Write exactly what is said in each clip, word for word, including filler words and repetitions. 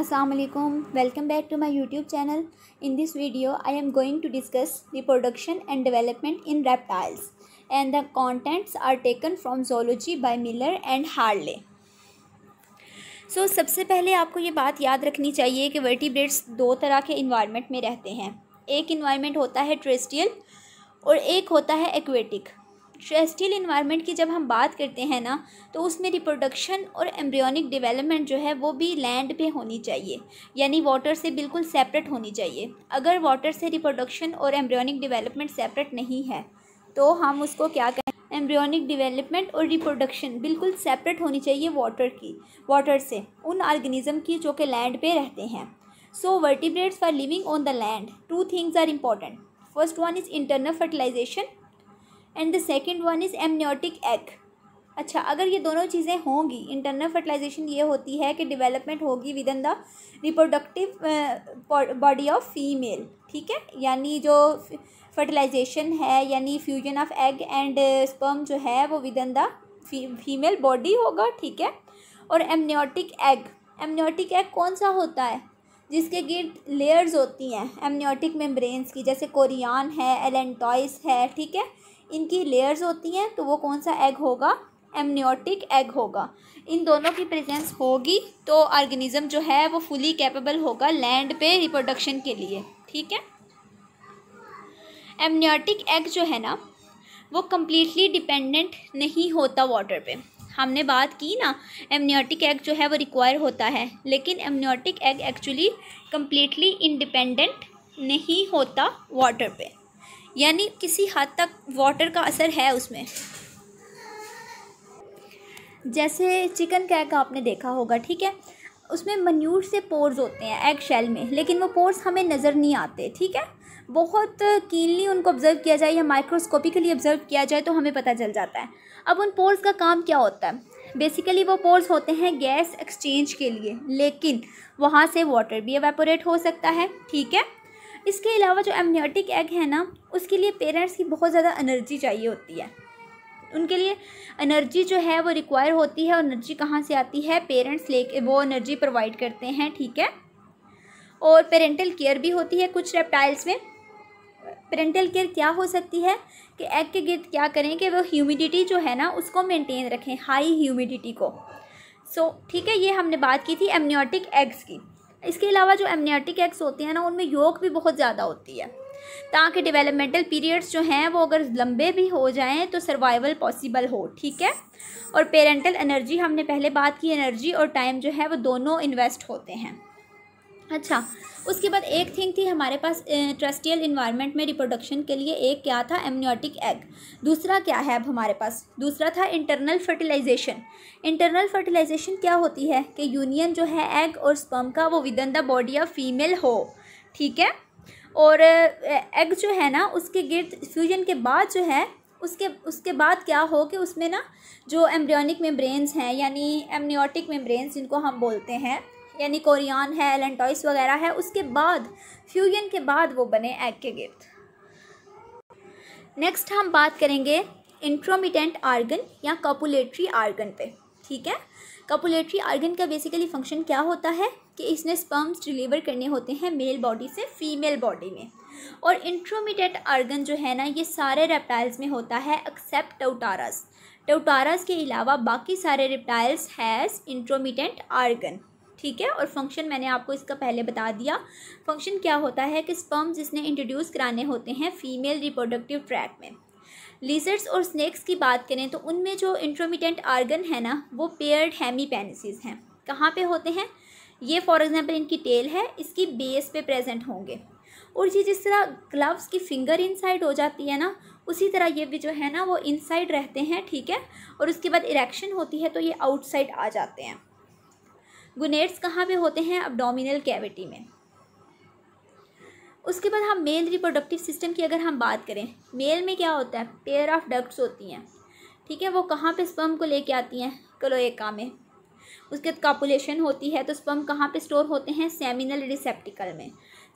Assalamu alaikum, welcome back to my YouTube channel. In this video I am going to discuss reproduction and development in reptiles, and the contents are taken from Zoology by Miller and Harley. So सबसे पहले आपको ये बात याद रखनी चाहिए कि vertebrates दो तरह के इन्वायरमेंट में रहते हैं. एक इन्वायरमेंट होता है टेरेस्ट्रियल और एक होता है एक्वेटिक. टेरेस्ट्रियल इन्वायरमेंट की जब हम बात करते हैं ना, तो उसमें रिप्रोडक्शन और एम्ब्रियोनिक डेवलपमेंट जो है वो भी लैंड पे होनी चाहिए, यानी वाटर से बिल्कुल सेपरेट होनी चाहिए. अगर वाटर से रिप्रोडक्शन और एम्ब्रियोनिक डेवलपमेंट सेपरेट नहीं है तो हम उसको क्या कहें, एम्ब्रियोनिक डेवलपमेंट और रिप्रोडक्शन बिल्कुल सेपरेट होनी चाहिए वाटर की वाटर से, उन ऑर्गेनिज्म की जो कि लैंड पे रहते हैं. So vertebrates for living on the land two things are important. First one is internal fertilization and the second one is amniotic egg. अच्छा, अगर ये दोनों चीज़ें होंगी, इंटरनल फर्टिलाइजेशन ये होती है कि डेवलपमेंट होगी within the reproductive body of female, ठीक है, यानी जो फर्टिलाइजेशन है यानी fusion of egg and sperm जो है वो within the female body होगा, ठीक है. और एमनियोटिक एग, एमनियोटिक एग कौन सा होता है, जिसके गिर्द लेयर्स होती हैं एमनियोटिक मेम्ब्रेन्स की, जैसे कोरियन है, एलेंटॉइस है, ठीक है, इनकी लेयर्स होती हैं. तो वो कौन सा एग होगा, एमनियोटिक एग होगा. इन दोनों की प्रेजेंस होगी तो ऑर्गेनिज्म जो है वो फुली कैपेबल होगा लैंड पे रिप्रोडक्शन के लिए, ठीक है. एमनियोटिक एग जो है ना वो कम्प्लीटली डिपेंडेंट नहीं होता वाटर पे. हमने बात की ना, एमनियोटिक एग जो है वो रिक्वायर होता है, लेकिन amniotic egg actually completely independent नहीं होता वाटर पे, यानी किसी हद तक वाटर का असर है उसमें. जैसे चिकन का एग आपने देखा होगा, ठीक है, उसमें मन्यूर से पोर्स होते हैं एग शेल में, लेकिन वो पोर्स हमें नज़र नहीं आते, ठीक है. बहुत कीनली उनको ऑब्जर्व किया जाए या माइक्रोस्कोपिकली ऑब्जर्व किया जाए तो हमें पता चल जाता है. अब उन पोर्स का काम क्या होता है, बेसिकली वो पोर्स होते हैं गैस एक्सचेंज के लिए, लेकिन वहाँ से वाटर भी एवेपोरेट हो सकता है, ठीक है. इसके अलावा जो एमनियोटिक एग है ना, उसके लिए पेरेंट्स की बहुत ज़्यादा एनर्जी चाहिए होती है. उनके लिए एनर्जी जो है वो रिक्वायर होती है, और एनर्जी कहाँ से आती है, पेरेंट्स लेके वो एनर्जी प्रोवाइड करते हैं, ठीक है. और पेरेंटल केयर भी होती है कुछ रेप्टाइल्स में. पेरेंटल केयर क्या हो सकती है कि एग के गिर्द क्या करें कि वो ह्यूमिडिटी जो है ना उसको मेंटेन रखें, हाई ह्यूमिडिटी को. सो ठीक है, ये हमने बात की थी एमनियोटिक एग्स की. इसके अलावा जो एमनियोटिक एग्स होते हैं ना उनमें योक भी बहुत ज़्यादा होती है, ताकि डेवलपमेंटल पीरियड्स जो हैं वो अगर लंबे भी हो जाएं तो सर्वाइवल पॉसिबल हो, ठीक है. और पेरेंटल एनर्जी, हमने पहले बात की, एनर्जी और टाइम जो है वो दोनों इन्वेस्ट होते हैं. अच्छा, उसके बाद एक थिंग थी हमारे पास टेरेस्ट्रियल इन्वायरमेंट में रिप्रोडक्शन के लिए. एक क्या था, एमनियोटिक एग. दूसरा क्या है अब हमारे पास, दूसरा था इंटरनल फर्टिलाइजेशन. इंटरनल फर्टिलाइजेशन क्या होती है कि यूनियन जो है एग और स्पर्म का वो within the body of female हो, ठीक है. और एग जो है ना उसके गिर्द फ्यूजन के बाद जो है उसके उसके बाद क्या हो कि उसमें ना जो एम्ब्रियोनिक मेम्ब्रेन्स हैं यानी एमनियोटिक मेम्ब्रेन्स जिनको हम बोलते हैं, यानी कोरियन है, एलेंटॉइस वगैरह है, उसके बाद फ्यूजन के बाद वो बने एग के गिर्द. नेक्स्ट हम बात करेंगे इंट्रोमिटेंट आर्गन या कॉपुलेटरी आर्गन पे, ठीक है. कॉपुलेटरी आर्गन का बेसिकली फंक्शन क्या होता है कि इसने स्पर्म्स डिलीवर करने होते हैं मेल बॉडी से फीमेल बॉडी में. और इंट्रोमिटेंट आर्गन जो है ना ये सारे रेप्टाइल्स में होता है एक्सेप्ट टाउटारस. टाउटारस के अलावा बाकी सारे रेप्टाइल्स हैज़ इंट्रोमिटेंट आर्गन, ठीक है. और फंक्शन मैंने आपको इसका पहले बता दिया. फंक्शन क्या होता है कि स्पर्म्स इसने इंट्रोड्यूस कराने होते हैं फीमेल रिप्रोडक्टिव ट्रैक में. लिजर्ड्स और स्नेक्स की बात करें तो उनमें जो इंट्रोमिटेंट आर्गन है ना वो पेयर्ड हेमीपेनिसेस हैं. कहाँ पे होते हैं ये, फॉर एग्जांपल इनकी टेल है, इसकी बेस पे प्रेजेंट होंगे. और ये जिस तरह ग्लव्स की फिंगर इनसाइड हो जाती है ना, उसी तरह ये भी जो है ना वो इनसाइड रहते हैं, ठीक है. और उसके बाद इरेक्शन होती है तो ये आउटसाइड आ जाते हैं. गुनेट्स कहाँ पे होते हैं, एब्डोमिनल कैविटी में. उसके बाद हम मेल रिप्रोडक्टिव सिस्टम की अगर हम बात करें, मेल में क्या होता है, पेयर ऑफ डक्ट्स होती हैं, ठीक है. वो कहाँ पे स्पर्म को लेके आती हैं, क्लोएका में. उसके बाद कॉपुलेशन होती है तो स्पर्म कहाँ पे स्टोर होते हैं, सेमिनल रिसेप्टिकल में.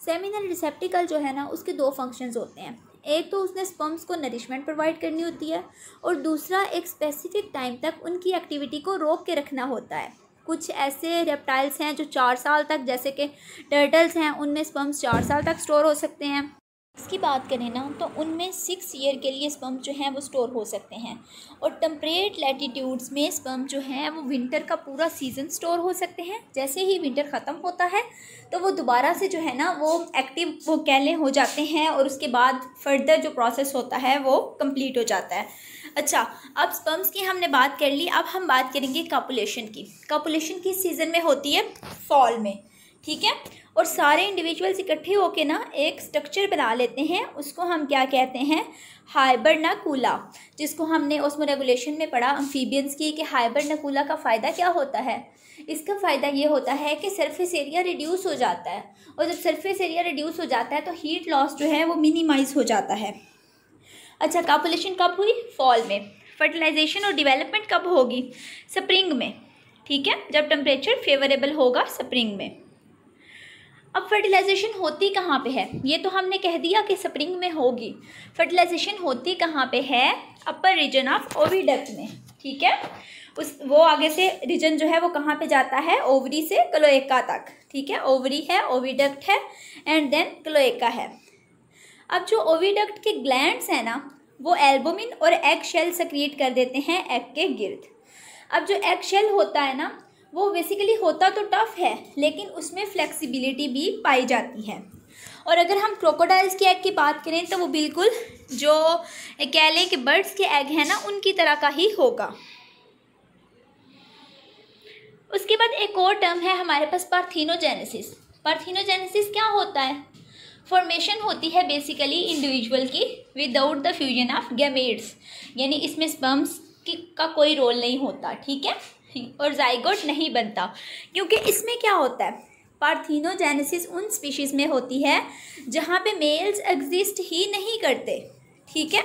सेमिनल रिसेप्टिकल जो है ना उसके दो फंक्शंस होते हैं. एक तो उसने स्पर्म्स को नरिशमेंट प्रोवाइड करनी होती है, और दूसरा एक स्पेसिफिक टाइम तक उनकी एक्टिविटी को रोक के रखना होता है. कुछ ऐसे रेप्टाइल्स हैं जो चार साल तक, जैसे कि टर्टल्स हैं, उनमें स्पर्म्स चार साल तक स्टोर हो सकते हैं। इसकी बात करें ना तो उनमें सिक्स ईयर के लिए स्पर्म जो हैं वो स्टोर हो सकते हैं। और टेम्परेट लैटिट्यूड्स में स्पर्म जो हैं वो विंटर का पूरा सीज़न स्टोर हो सकते हैं। जैसे ही विंटर ख़त्म होता है तो वो दोबारा से जो है ना वो एक्टिव वो कैले हो जाते हैं और उसके बाद फर्दर जो प्रोसेस होता है वो कंप्लीट हो जाता है। अच्छा, अब स्पर्म्स की हमने बात कर ली, अब हम बात करेंगे कॉपुलेशन की। कॉपुलेशन किस सीज़न में होती है? फॉल में, ठीक है। और सारे इंडिविजुअल्स इकट्ठे होकर ना एक स्ट्रक्चर बना लेते हैं, उसको हम क्या कहते हैं? हाइबरनाकुला, जिसको हमने ओस्मोरेगुलेशन में पढ़ा अम्फीबियंस की कि हाइबरनाकुला का फ़ायदा क्या होता है। इसका फ़ायदा ये होता है कि सरफेस एरिया रिड्यूस हो जाता है, और जब सरफेस एरिया रिड्यूस हो जाता है तो हीट लॉस जो है वो मिनिमाइज़ हो जाता है। अच्छा, कॉपुलेशन कब हुई? फॉल में। फर्टिलाइजेशन और डिवेलपमेंट कब होगी? स्प्रिंग में, ठीक है, जब टेम्परेचर फेवरेबल होगा स्प्रिंग में। अब फर्टिलाइजेशन होती कहाँ पे है? ये तो हमने कह दिया कि स्प्रिंग में होगी। फर्टिलाइजेशन होती कहाँ पे है? अपर रीजन ऑफ ओविडक्ट में, ठीक है। उस वो आगे से रीजन जो है वो कहाँ पे जाता है? ओवरी से क्लोएका तक, ठीक है। ओवरी है, ओविडक्ट है, एंड देन क्लोएका है। अब जो ओविडक्ट के ग्लैंड्स हैं ना वो एल्बुमिन और एग शेल सेक्रेट कर देते हैं एग के गिर्द। अब जो एग शेल होता है ना वो बेसिकली होता तो टफ है लेकिन उसमें फ्लेक्सिबिलिटी भी पाई जाती है। और अगर हम क्रोकोडाइल्स के एग की बात करें तो वो बिल्कुल जो कह लें कि बर्ड्स के एग हैं ना उनकी तरह का ही होगा। उसके बाद एक और टर्म है हमारे पास पार्थिनोजेनेसिस। पार्थिनोजेनेसिस क्या होता है? फॉर्मेशन होती है बेसिकली इंडिविजुअल की without the fusion of gametes, यानी इसमें स्पर्म्स का कोई रोल नहीं होता, ठीक है, और जाइगोट नहीं बनता। क्योंकि इसमें क्या होता है, पार्थिनोजेनेसिस उन स्पीशीज़ में होती है जहाँ पे मेल्स एग्जिस्ट ही नहीं करते, ठीक है,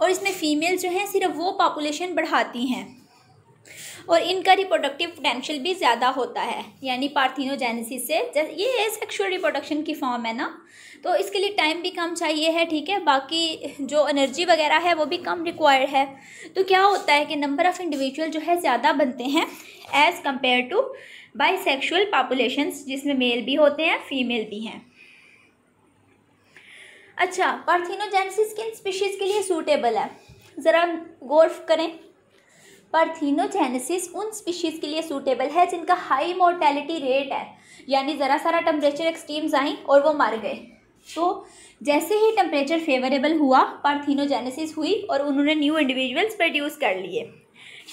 और इसमें फीमेल्स जो हैं सिर्फ वो पॉपुलेशन बढ़ाती हैं और इनका रिप्रोडक्टिव पोटेंशियल भी ज़्यादा होता है। यानी पार्थिनोजेनेसिस से ये सेक्सुअल रिप्रोडक्शन की फॉर्म है ना, तो इसके लिए टाइम भी कम चाहिए है, ठीक है, बाकी जो एनर्जी वगैरह है वो भी कम रिक्वायर्ड है। तो क्या होता है कि नंबर ऑफ़ इंडिविजुअल जो है ज़्यादा बनते हैं as compare to bisexual populations, जिसमें मेल भी होते हैं फीमेल भी हैं। अच्छा, पार्थिनोजेनेसिस किन स्पीशीज़ के लिए सूटेबल है? ज़रा गौर करें। पार्थिनोजेनेसिस उन स्पीशीज़ के लिए सूटेबल है जिनका हाई मॉर्टेलिटी रेट है, यानी ज़रा सारा टेम्परेचर एक्सट्रीम्स आई और वो मर गए। तो जैसे ही टेम्परेचर फेवरेबल हुआ पार्थिनोजेनेसिस हुई और उन्होंने न्यू इंडिविजुअल्स प्रोड्यूस कर लिए,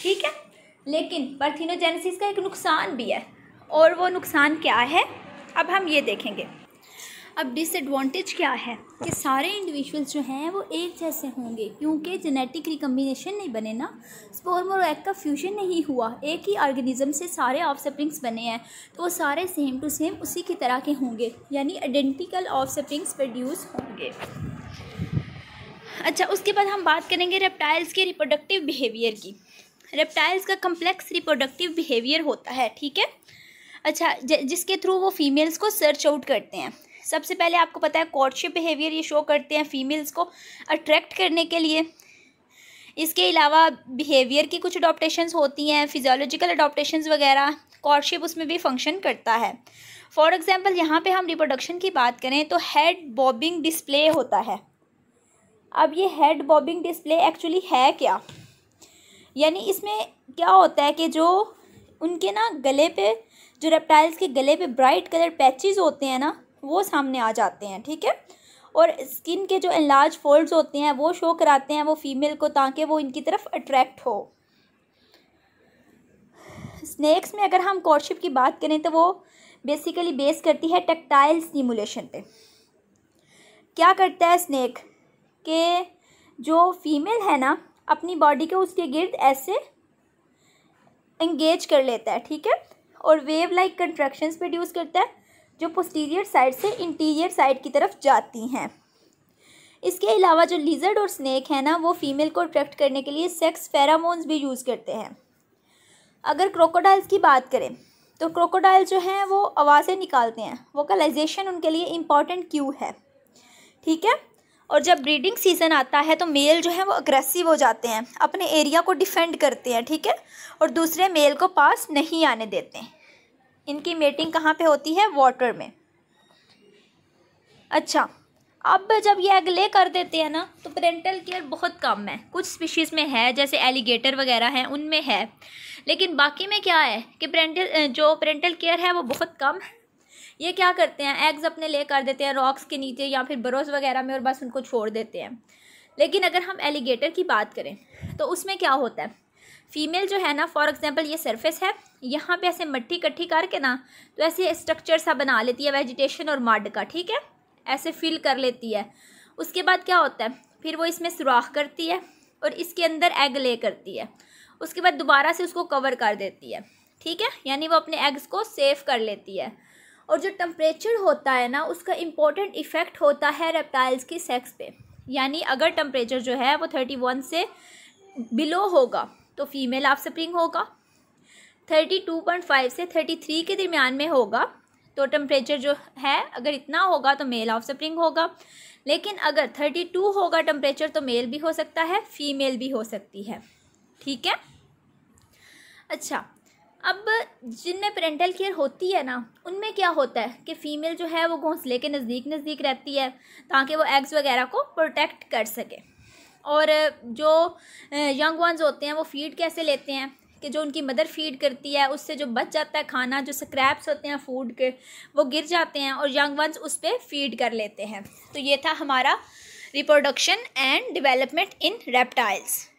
ठीक है। लेकिन पार्थिनोजेनेसिस का एक नुकसान भी है, और वो नुकसान क्या है अब हम ये देखेंगे। अब डिसएडवांटेज क्या है कि सारे इंडिविजुअल्स जो हैं वो एक जैसे होंगे क्योंकि जेनेटिक रिकम्बिनेशन नहीं बने ना, स्पर्म और एग का फ्यूजन नहीं हुआ, एक ही ऑर्गेनिज्म से सारे ऑफस्प्रिंग्स बने हैं तो वो सारे सेम टू सेम उसी की तरह के होंगे, यानी आइडेंटिकल ऑफस्प्रिंग्स प्रोड्यूस होंगे। अच्छा, उसके बाद हम बात करेंगे रेप्टाइल्स के रिप्रोडक्टिव बिहेवियर की। रेप्टाइल्स का कम्प्लेक्स रिप्रोडक्टिव बिहेवियर होता है, ठीक है। अच्छा, जिसके थ्रू वो फीमेल्स को सर्च आउट करते हैं। सबसे पहले आपको पता है कोर्टशिप बिहेवियर ये शो करते हैं फीमेल्स को अट्रैक्ट करने के लिए। इसके अलावा बिहेवियर की कुछ अडॉप्टेशंस होती हैं, फिजियोलॉजिकल अडॉप्टेशंस वगैरह, कोर्टशिप उसमें भी फंक्शन करता है। फॉर एग्जांपल यहाँ पे हम रिप्रोडक्शन की बात करें तो हेड बॉबिंग डिस्प्ले होता है। अब ये हेड बॉबिंग डिस्प्ले एक्चुअली है क्या, यानी इसमें क्या होता है कि जो उनके ना गले पे, जो रेप्टाइल्स के गले पे ब्राइट कलर पैचेज होते हैं ना वो सामने आ जाते हैं, ठीक है, और स्किन के जो एनलार्ज फोल्ड्स होते हैं वो शो कराते हैं वो फीमेल को ताकि वो इनकी तरफ अट्रैक्ट हो। स्नेक्स में अगर हम कोर्टशिप की बात करें तो वो बेसिकली बेस करती है टेक्टाइल स्टिमुलेशन पे। क्या करता है स्नेक के जो फीमेल है ना अपनी बॉडी को उसके गिर्द ऐसे एंगेज कर लेता है, ठीक है, और वेव लाइक कंट्रैक्शंस प्रोड्यूस करता है जो पोस्टीरियर साइड से इंटीरियर साइड की तरफ जाती हैं। इसके अलावा जो लिजर्ड और स्नेक है ना वो फीमेल को अट्रैक्ट करने के लिए सेक्स फेरामोन्स भी यूज़ करते हैं। अगर क्रोकोडाइल्स की बात करें तो क्रोकोडाइल जो हैं वो आवाज़ें निकालते हैं, वोकलाइजेशन उनके लिए इम्पॉर्टेंट क्यू है, ठीक है। और जब ब्रीडिंग सीज़न आता है तो मेल जो है वो अग्रेसिव हो जाते हैं, अपने एरिया को डिफेंड करते हैं, ठीक है, और दूसरे मेल को पास नहीं आने देते हैं। इनकी मेटिंग कहाँ पे होती है? वाटर में। अच्छा, अब जब ये एग ले कर देते हैं ना तो पेरेंटल केयर बहुत कम है, कुछ स्पीशीज़ में है जैसे एलिगेटर वगैरह हैं उनमें है, लेकिन बाकी में क्या है कि पेरेंटल जो पेरेंटल केयर है वो बहुत कम है। ये क्या करते हैं, एग्स अपने ले कर देते हैं रॉक्स के नीचे या फिर बरोज वगैरह में और बस उनको छोड़ देते हैं। लेकिन अगर हम एलिगेटर की बात करें तो उसमें क्या होता है, फीमेल जो है ना, फॉर एग्जांपल ये सरफेस है, यहाँ पे ऐसे मट्टी इकट्ठी करके ना तो ऐसे स्ट्रक्चर सा बना लेती है वेजिटेशन और मड का, ठीक है, ऐसे फिल कर लेती है। उसके बाद क्या होता है, फिर वो इसमें सुराख करती है और इसके अंदर एग ले करती है, उसके बाद दोबारा से उसको कवर कर देती है, ठीक है, यानी वो अपने एग्स को सेव कर लेती है। और जो टेम्परेचर होता है ना उसका इम्पोर्टेंट इफ़ेक्ट होता है रेप्टाइल्स की सेक्स पे, यानी अगर टेम्परेचर जो है वो थर्टी वन से बिलो होगा तो फीमेल ऑफ स्प्रिंग होगा, थर्टी टू पॉइंट फाइव से थर्टी थ्री के दरमियान में होगा तो टेम्परेचर जो है अगर इतना होगा तो मेल ऑफ स्प्रिंग होगा, लेकिन अगर थर्टी टू होगा टेम्परेचर तो मेल भी हो सकता है फीमेल भी हो सकती है, ठीक है। अच्छा, अब जिनमें पेरेंटल केयर होती है ना उनमें क्या होता है कि फ़ीमेल जो है वो घोंसले के नज़दीक नज़दीक रहती है ताकि वो एग्स वगैरह को प्रोटेक्ट कर सके, और जो यंग वंस होते हैं वो फीड कैसे लेते हैं कि जो उनकी मदर फीड करती है उससे जो बच जाता है खाना, जो स्क्रैप्स होते हैं फूड के, वो गिर जाते हैं और यंग वंस उस पर फीड कर लेते हैं। तो ये था हमारा reproduction and development in reptiles.